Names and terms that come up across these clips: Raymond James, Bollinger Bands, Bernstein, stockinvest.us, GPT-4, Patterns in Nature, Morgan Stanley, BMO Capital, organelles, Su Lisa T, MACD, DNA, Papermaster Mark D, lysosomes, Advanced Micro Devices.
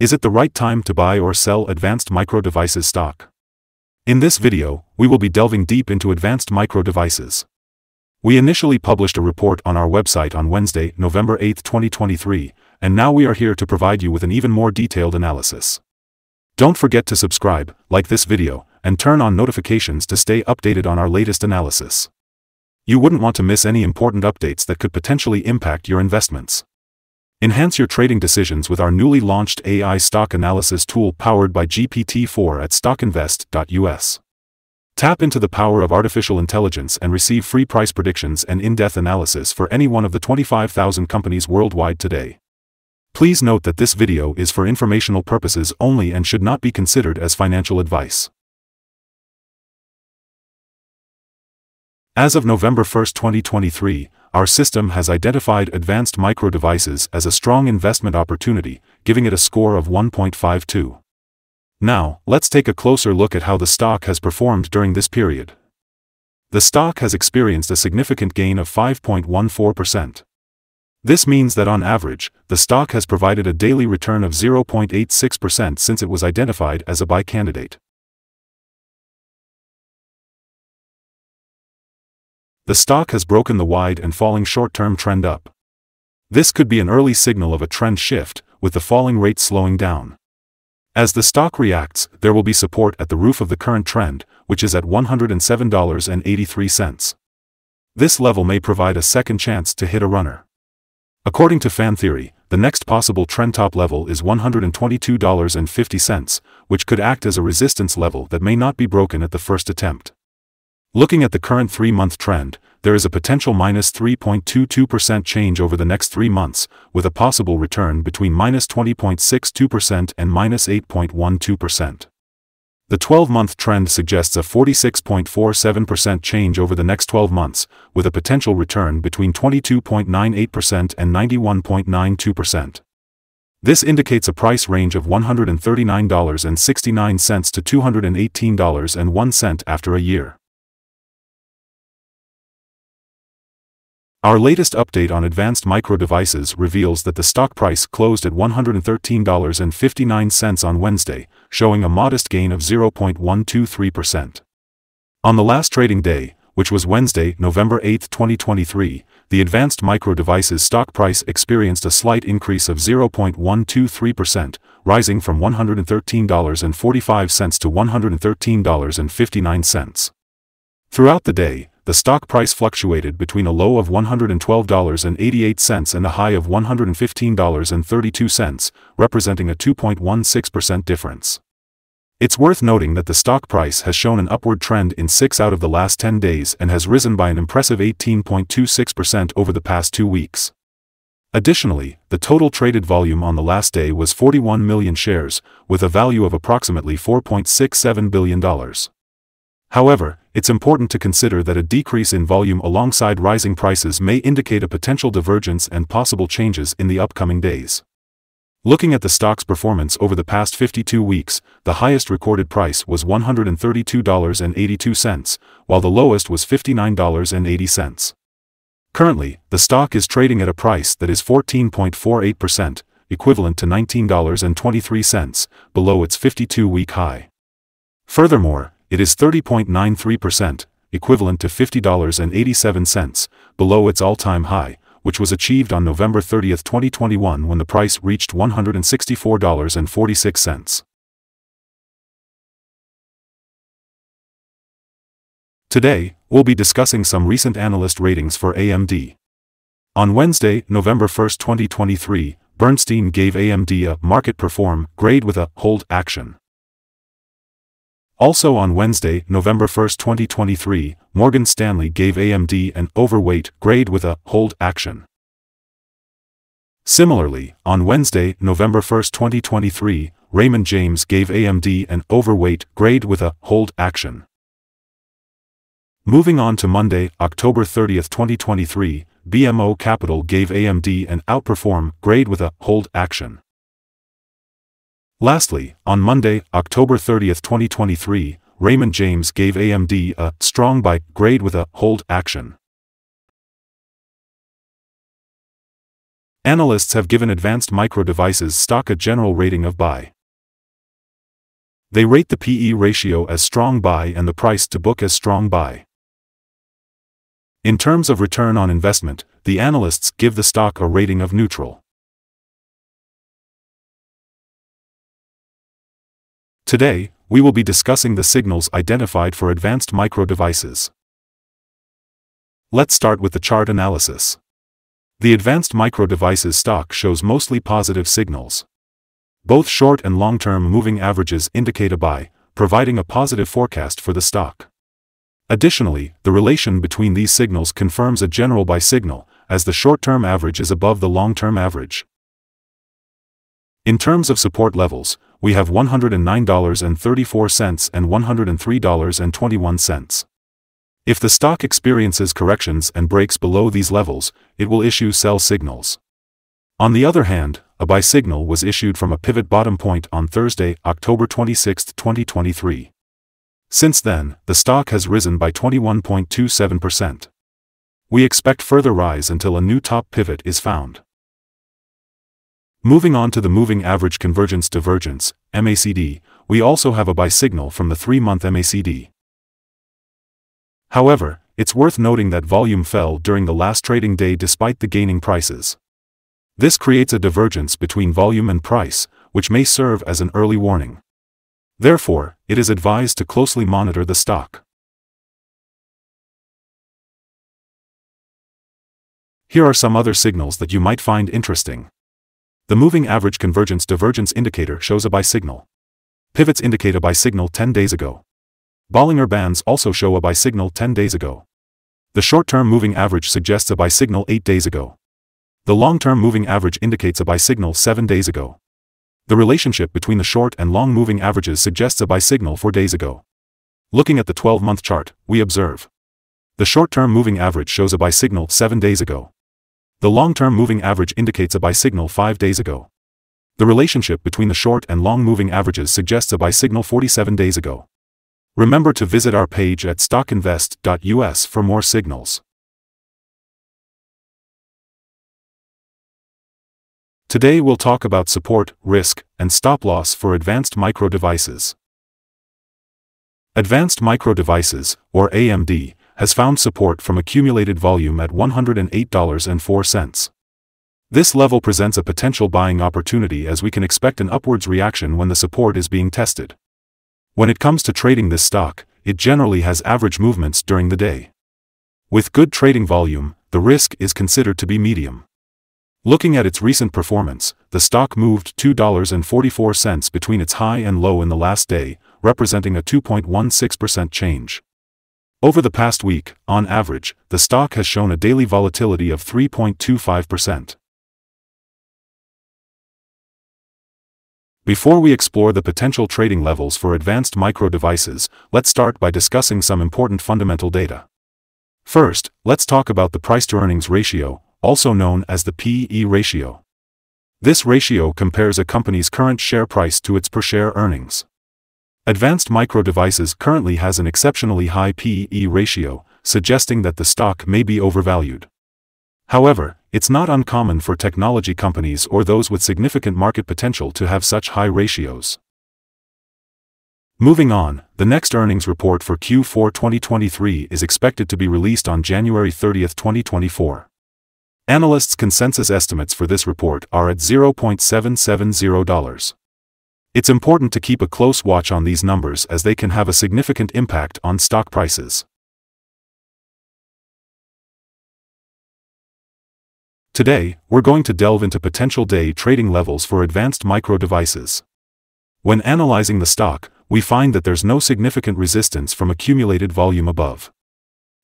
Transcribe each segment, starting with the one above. Is it the right time to buy or sell Advanced Micro Devices stock? In this video, we will be delving deep into Advanced Micro Devices. We initially published a report on our website on Wednesday, November 8, 2023, and now we are here to provide you with an even more detailed analysis. Don't forget to subscribe, like this video, and turn on notifications to stay updated on our latest analysis. You wouldn't want to miss any important updates that could potentially impact your investments. Enhance your trading decisions with our newly launched AI stock analysis tool powered by GPT-4 at stockinvest.us. Tap into the power of artificial intelligence and receive free price predictions and in-depth analysis for any one of the 25,000 companies worldwide today. Please note that this video is for informational purposes only and should not be considered as financial advice. As of November 1, 2023, our system has identified Advanced Micro Devices as a strong investment opportunity, giving it a score of 1.52. Now, let's take a closer look at how the stock has performed during this period. The stock has experienced a significant gain of 5.14%. This means that on average, the stock has provided a daily return of 0.86% since it was identified as a buy candidate. The stock has broken the wide and falling short-term trend up. This could be an early signal of a trend shift, with the falling rate slowing down. As the stock reacts, there will be support at the roof of the current trend, which is at $107.83. This level may provide a second chance to hit a runner. According to fan theory, the next possible trend top level is $122.50, which could act as a resistance level that may not be broken at the first attempt. Looking at the current 3-month trend, there is a potential minus 3.22% change over the next 3 months, with a possible return between minus 20.62% and minus 8.12%. The 12-month trend suggests a 46.47% change over the next 12 months, with a potential return between 22.98% and 91.92%. This indicates a price range of $139.69 to $218.01 after a year. Our latest update on Advanced Micro Devices reveals that the stock price closed at $113.59 on Wednesday, showing a modest gain of 0.123%. On the last trading day, which was Wednesday, November 8, 2023, the Advanced Micro Devices stock price experienced a slight increase of 0.123%, rising from $113.45 to $113.59. Throughout the day, the stock price fluctuated between a low of $112.88 and a high of $115.32, representing a 2.16% difference. It's worth noting that the stock price has shown an upward trend in 6 out of the last 10 days and has risen by an impressive 18.26% over the past 2 weeks. Additionally, the total traded volume on the last day was 41 million shares, with a value of approximately $4.67 billion. However, it's important to consider that a decrease in volume alongside rising prices may indicate a potential divergence and possible changes in the upcoming days. Looking at the stock's performance over the past 52 weeks, the highest recorded price was $132.82, while the lowest was $59.80. Currently, the stock is trading at a price that is 14.48%, equivalent to $19.23, below its 52-week high. Furthermore, it is 30.93%, equivalent to $50.87, below its all-time high, which was achieved on November 30, 2021 when the price reached $164.46. Today, we'll be discussing some recent analyst ratings for AMD. On Wednesday, November 1, 2023, Bernstein gave AMD a market perform grade with a hold action. Also on Wednesday, November 1, 2023, Morgan Stanley gave AMD an overweight grade with a hold action. Similarly, on Wednesday, November 1, 2023, Raymond James gave AMD an overweight grade with a hold action. Moving on to Monday, October 30, 2023, BMO Capital gave AMD an outperform grade with a hold action. Lastly, on Monday, October 30, 2023, Raymond James gave AMD a strong buy grade with a hold action. Analysts have given Advanced Micro Devices stock a general rating of buy. They rate the PE ratio as strong buy and the price to book as strong buy. In terms of return on investment, the analysts give the stock a rating of neutral. Today, we will be discussing the signals identified for Advanced Micro Devices. Let's start with the chart analysis. The Advanced Micro Devices stock shows mostly positive signals. Both short and long-term moving averages indicate a buy, providing a positive forecast for the stock. Additionally, the relation between these signals confirms a general buy signal, as the short-term average is above the long-term average. In terms of support levels, we have $109.34 and $103.21. If the stock experiences corrections and breaks below these levels, it will issue sell signals. On the other hand, a buy signal was issued from a pivot bottom point on Thursday, October 26, 2023. Since then, the stock has risen by 21.27%. We expect further rise until a new top pivot is found. Moving on to the Moving Average Convergence Divergence, MACD, we also have a buy signal from the 3-month MACD. However, it's worth noting that volume fell during the last trading day despite the gaining prices. This creates a divergence between volume and price, which may serve as an early warning. Therefore, it is advised to closely monitor the stock. Here are some other signals that you might find interesting. The Moving Average Convergence Divergence indicator shows a buy signal. Pivots indicate a buy signal 10 days ago. Bollinger Bands also show a buy signal 10 days ago. The short-term moving average suggests a buy signal 8 days ago. The long-term moving average indicates a buy signal 7 days ago. The relationship between the short and long moving averages suggests a buy signal 4 days ago. Looking at the 12-month chart, we observe. The short-term moving average shows a buy signal 7 days ago. The long-term moving average indicates a buy signal 5 days ago. The relationship between the short and long moving averages suggests a buy signal 47 days ago. Remember to visit our page at stockinvest.us for more signals. Today we'll talk about support, risk, and stop loss for Advanced Micro Devices. Advanced Micro Devices, or AMD, has found support from accumulated volume at $108.04. This level presents a potential buying opportunity as we can expect an upwards reaction when the support is being tested. When it comes to trading this stock, it generally has average movements during the day. With good trading volume, the risk is considered to be medium. Looking at its recent performance, the stock moved $2.44 between its high and low in the last day, representing a 2.16% change. Over the past week, on average, the stock has shown a daily volatility of 3.25%. Before we explore the potential trading levels for Advanced Micro Devices, let's start by discussing some important fundamental data. First, let's talk about the price-to-earnings ratio, also known as the PE ratio. This ratio compares a company's current share price to its per-share earnings. Advanced Micro Devices currently has an exceptionally high PE ratio, suggesting that the stock may be overvalued. However, it's not uncommon for technology companies or those with significant market potential to have such high ratios. Moving on, the next earnings report for Q4 2023 is expected to be released on January 30, 2024. Analysts' consensus estimates for this report are at $0.770. It's important to keep a close watch on these numbers as they can have a significant impact on stock prices. Today, we're going to delve into potential day trading levels for Advanced Micro Devices. When analyzing the stock, we find that there's no significant resistance from accumulated volume above.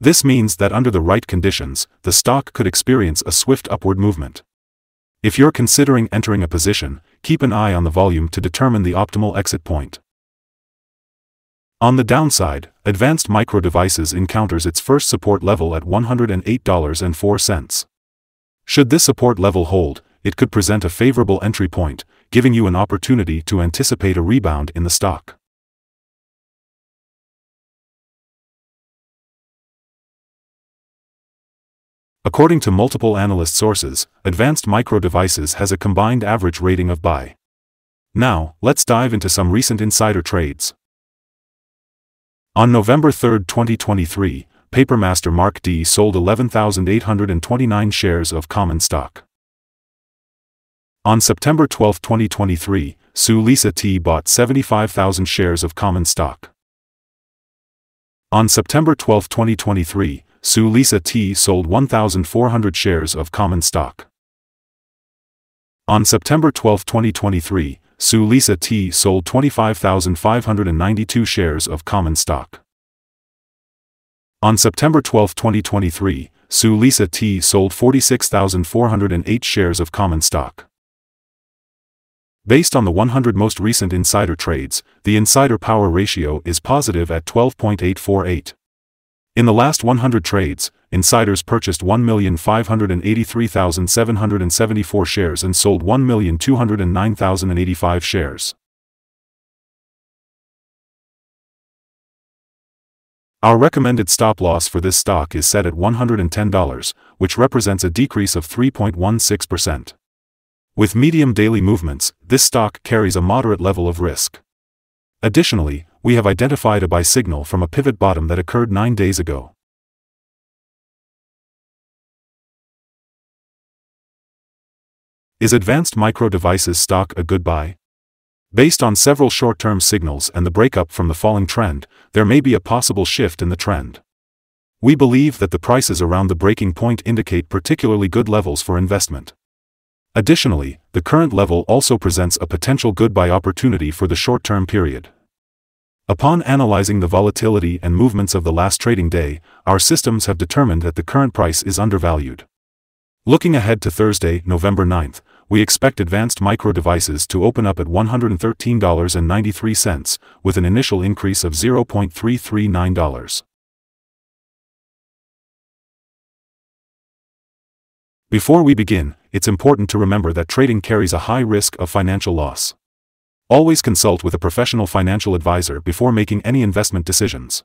This means that under the right conditions, the stock could experience a swift upward movement. If you're considering entering a position, keep an eye on the volume to determine the optimal exit point. On the downside, Advanced Micro Devices encounters its first support level at $108.04. Should this support level hold, it could present a favorable entry point, giving you an opportunity to anticipate a rebound in the stock. According to multiple analyst sources, Advanced Micro Devices has a combined average rating of buy. Now, let's dive into some recent insider trades. On November 3, 2023, Papermaster Mark D sold 11,829 shares of common stock. On September 12, 2023, Su Lisa T bought 75,000 shares of common stock. On September 12, 2023, Su Lisa T sold 1,400 shares of common stock. On September 12, 2023, Su Lisa T sold 25,592 shares of common stock. On September 12, 2023, Su Lisa T sold 46,408 shares of common stock. Based on the 100 most recent insider trades, the insider power ratio is positive at 12.848. In the last 100 trades, insiders purchased 1,583,774 shares and sold 1,209,085 shares. Our recommended stop loss for this stock is set at $110, which represents a decrease of 3.16%. With medium daily movements, this stock carries a moderate level of risk. Additionally, we have identified a buy signal from a pivot bottom that occurred 9 days ago. Is Advanced Micro Devices stock a good buy? Based on several short-term signals and the breakup from the falling trend, there may be a possible shift in the trend. We believe that the prices around the breaking point indicate particularly good levels for investment. Additionally, the current level also presents a potential good buy opportunity for the short-term period. Upon analyzing the volatility and movements of the last trading day, our systems have determined that the current price is undervalued. Looking ahead to Thursday, November 9th, we expect Advanced Micro Devices to open up at $113.93, with an initial increase of $0.339. Before we begin, it's important to remember that trading carries a high risk of financial loss. Always consult with a professional financial advisor before making any investment decisions.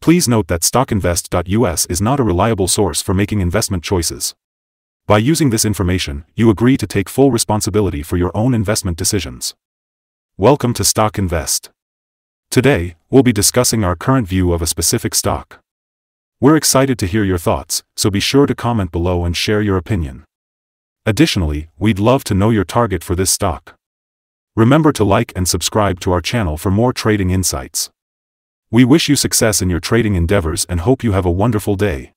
Please note that stockinvest.us is not a reliable source for making investment choices. By using this information, you agree to take full responsibility for your own investment decisions. Welcome to Stock Invest. Today, we'll be discussing our current view of a specific stock. We're excited to hear your thoughts, so be sure to comment below and share your opinion. Additionally, we'd love to know your target for this stock. Remember to like and subscribe to our channel for more trading insights. We wish you success in your trading endeavors and hope you have a wonderful day.